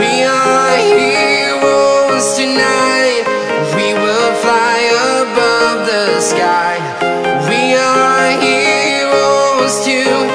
We are heroes tonight. We will fly above the sky. We are heroes tonight.